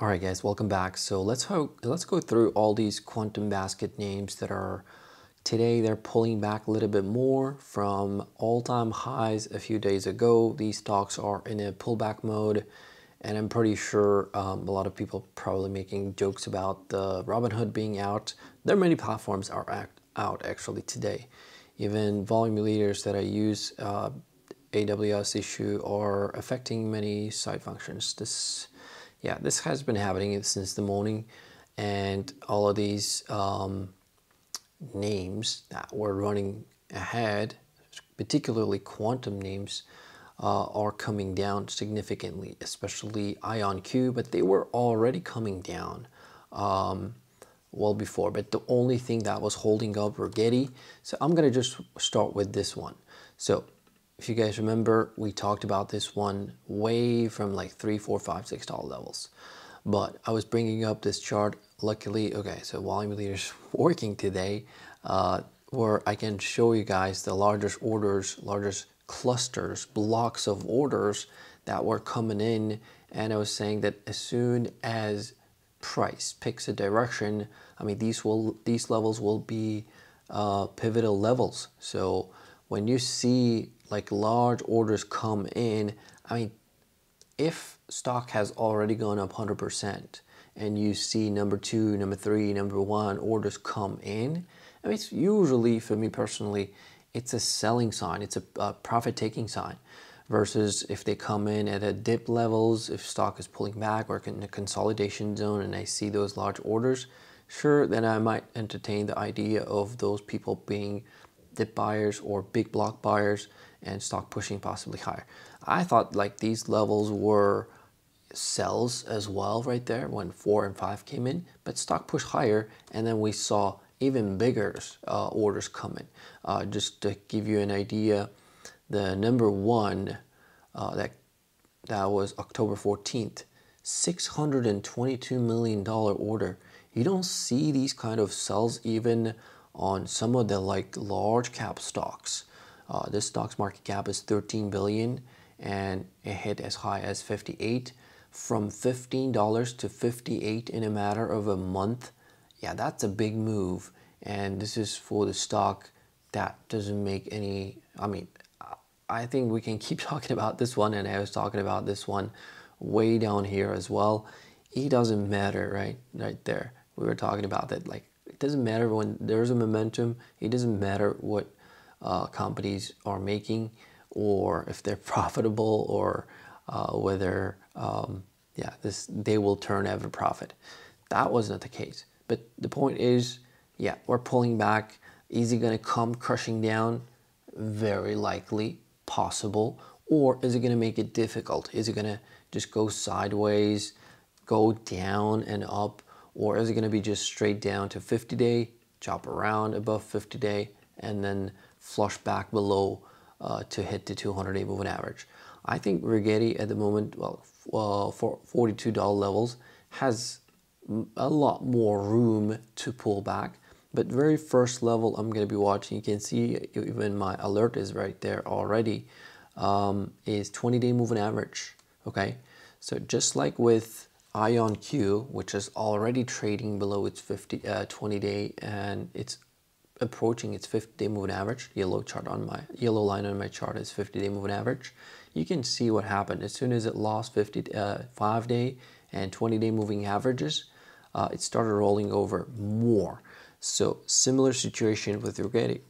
All right, guys, welcome back. So let's go through all these quantum basket names that are today. They're pulling back a little bit more from all-time highs a few days ago. These stocks are in a pullback mode, and I'm pretty sure a lot of people probably making jokes about the Robinhood being out. There are many platforms are out actually today. Even volume leaders that I use, AWS issue, are affecting many side functions. This has been happening since the morning, and all of these names that were running ahead, particularly quantum names, are coming down significantly, especially IonQ, but they were already coming down well before. But the only thing that was holding up were Rigetti. So I'm going to just start with this one. So if you guys remember, we talked about this one way from like $3, $4, $5, $6 levels. But I was bringing up this chart, luckily, okay, so volume leaders working today, where I can show you guys the largest orders, largest clusters, blocks of orders that were coming in. And I was saying that as soon as price picks a direction, I mean, these levels will be pivotal levels. So when you see like large orders come in, I mean, if stock has already gone up 100% and you see number 2, number 3, number 1 orders come in, I mean, it's usually, for me personally, it's a selling sign, it's a profit taking sign, versus if they come in at a dip levels, if stock is pulling back or in a consolidation zone and I see those large orders, sure, then I might entertain the idea of those people being dip buyers or big block buyers and stock pushing possibly higher. I thought like these levels were sells as well right there when 4 and 5 came in, but stock pushed higher, and then we saw even bigger orders come in. Just to give you an idea, the number one that was October 14th, $622 million order. You don't see these kind of sells even on some of the like large cap stocks. This stock's market cap is 13 billion and it hit as high as 58, from $15 to 58 in a matter of a month. Yeah, that's a big move. And this is for the stock that doesn't make any, I mean, I think we can keep talking about this one. And I was talking about this one way down here as well. It doesn't matter, right there. We were talking about that, like, it doesn't matter when there's a momentum. It doesn't matter what companies are making or if they're profitable or whether, they will turn ever profit. That was not the case. But the point is, yeah, we're pulling back. Is it going to come crushing down? Very likely, possible. Or is it going to make it difficult? Is it going to just go sideways, go down and up? Or is it going to be just straight down to 50-day, chop around above 50-day, and then flush back below to hit the 200-day moving average? I think Rigetti at the moment, well, for $42 levels, has a lot more room to pull back. But very first level I'm going to be watching, you can see even my alert is right there already, is 20-day moving average, okay? So just like with IonQ, which is already trading below its 20-day, and it's approaching its 50-day moving average. Yellow line on my chart is 50-day moving average. You can see what happened as soon as it lost 5-day and 20-day moving averages. It started rolling over more. So similar situation with Rigetti.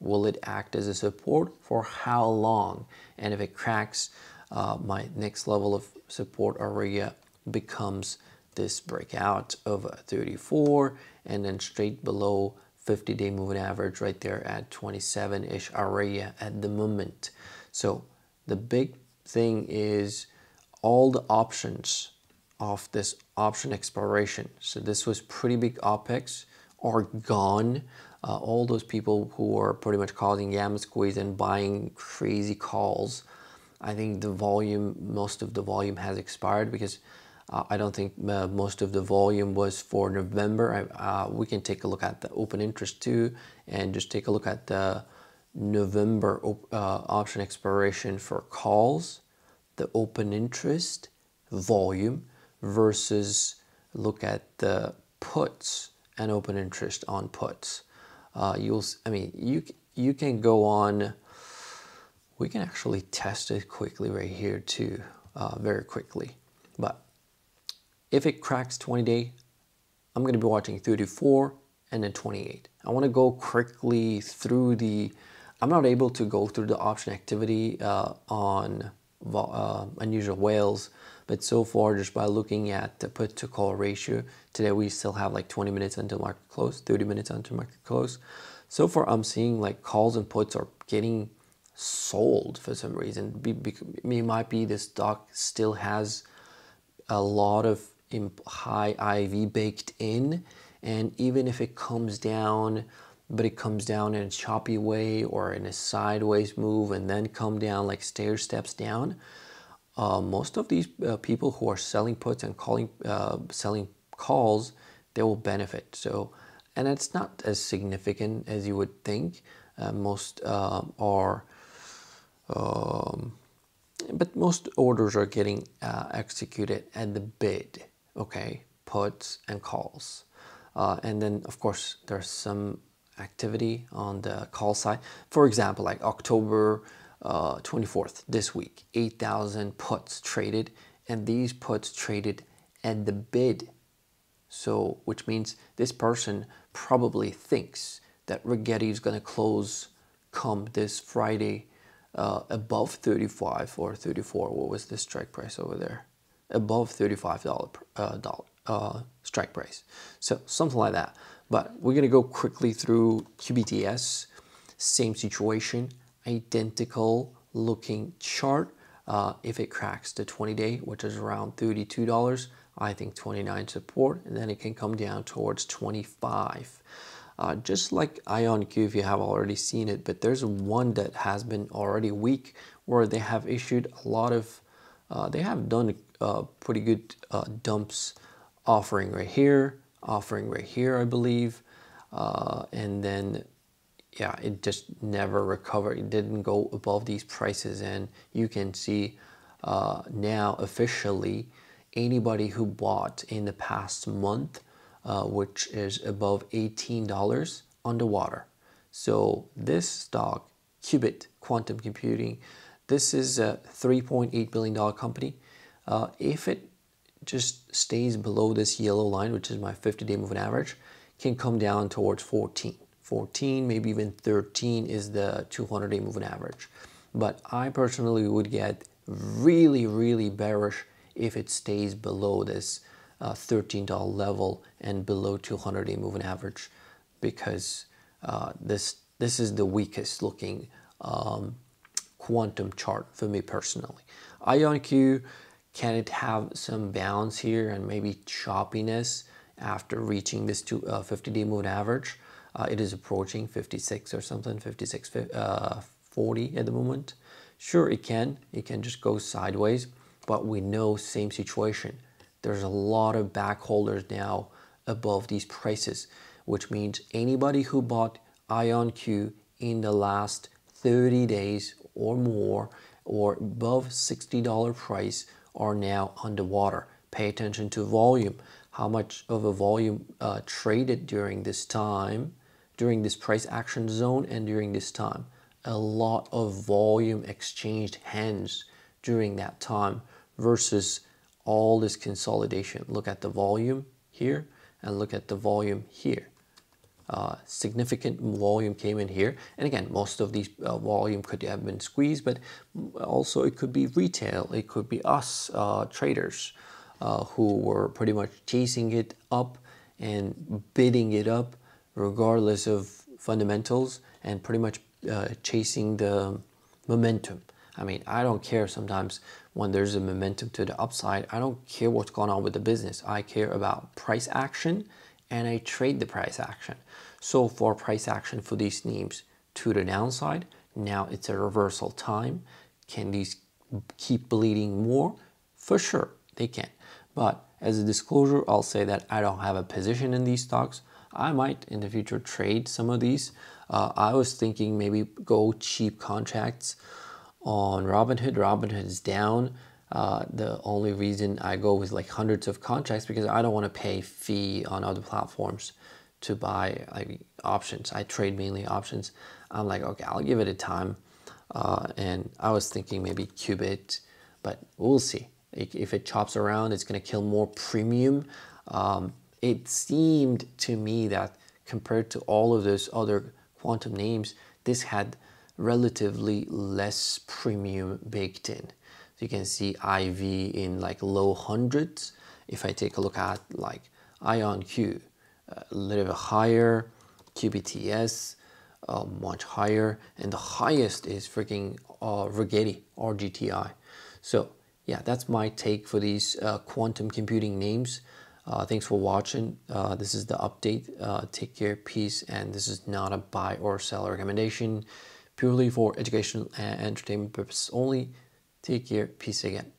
Will it act as a support for how long? And if it cracks, my next level of support area becomes this breakout of 34 and then straight below 50-day moving average right there at 27-ish area at the moment. So the big thing is all the options of this option expiration. So this was pretty big OPEX are gone. All those people who are pretty much causing gamma squeeze and buying crazy calls, I think the volume, most of the volume has expired, because I don't think most of the volume was for November. We can take a look at the open interest too, and just take a look at the November option expiration for calls, the open interest volume versus look at the puts and open interest on puts. You can go on. We can actually test it quickly right here too, very quickly. But if it cracks 20-day, I'm going to be watching 34 and then 28. I want to go quickly through the. I'm not able to go through the option activity on Unusual Whales, but so far just by looking at the put to call ratio, today we still have like 20 minutes until market close, 30 minutes until market close. So far I'm seeing like calls and puts are getting sold for some reason. It might be the stock still has a lot of high IV baked in, and even if it comes down, but it comes down in a choppy way or in a sideways move and then come down like stair steps down. Most of these people who are selling puts and selling calls, they will benefit. So, and it's not as significant as you would think. Most orders are getting executed at the bid. Okay, puts and calls, and then of course there's some activity on the call side. For example, like October 24th, this week, 8,000 puts traded, and these puts traded at the bid. So, which means this person probably thinks that Rigetti is going to close come this Friday above 35 or 34. What was the strike price over there? Above $35 strike price. So something like that. But we're going to go quickly through QBTS. Same situation, identical looking chart. If it cracks the 20-day, which is around $32, I think 29 support, and then it can come down towards 25. Just like IonQ, if you have already seen it, but there's one that has been already weak where they have issued a lot of, they have done pretty good dumps, offering right here. Offering right here, I believe, and then yeah, it just never recovered. It didn't go above these prices, and you can see now officially anybody who bought in the past month, which is above $18, underwater. So this stock, Qubit Quantum Computing, this is a $3.8 billion company. If it just stays below this yellow line, which is my 50-day moving average, can come down towards 14, maybe even 13 is the 200-day moving average. But I personally would get really, really bearish if it stays below this $13 level and below 200-day moving average, because this is the weakest looking quantum chart for me personally. IonQ, can it have some bounce here and maybe choppiness after reaching this 50-day moving average? It is approaching 56 or something, 56.40 at the moment. Sure, it can just go sideways, but we know same situation. There's a lot of back holders now above these prices, which means anybody who bought IonQ in the last 30 days or more or above $60 price are now underwater. Pay attention to volume. How much of a volume traded during this time, during this price action zone and during this time? A lot of volume exchanged hands during that time versus all this consolidation. Look at the volume here and look at the volume here. Significant volume came in here, and again most of these volume could have been squeezed, but also it could be retail, it could be us traders who were pretty much chasing it up and bidding it up regardless of fundamentals and pretty much chasing the momentum. I mean, I don't care sometimes when there's a momentum to the upside. I don't care what's going on with the business. I care about price action and I trade the price action. So for price action for these names to the downside, now it's a reversal time. Can these keep bleeding more? For sure, they can. But as a disclosure, I'll say that I don't have a position in these stocks. I might in the future trade some of these. I was thinking maybe go cheap contracts on Robinhood. Robinhood is down. The only reason I go with like hundreds of contracts because I don't want to pay fee on other platforms to buy like options. I trade mainly options. I'm like, okay, I'll give it a time. And I was thinking maybe Qubit, but we'll see. If it chops around, it's going to kill more premium. It seemed to me that compared to all of those other quantum names, this had relatively less premium baked in. So you can see IV in like low hundreds. If I take a look at like IonQ, a little bit higher, QBTS, much higher, and the highest is freaking Rigetti, RGTI. So yeah, that's my take for these quantum computing names. Thanks for watching. This is the update. Take care, peace, and this is not a buy or sell recommendation, purely for educational and entertainment purposes only. Take care, peace again.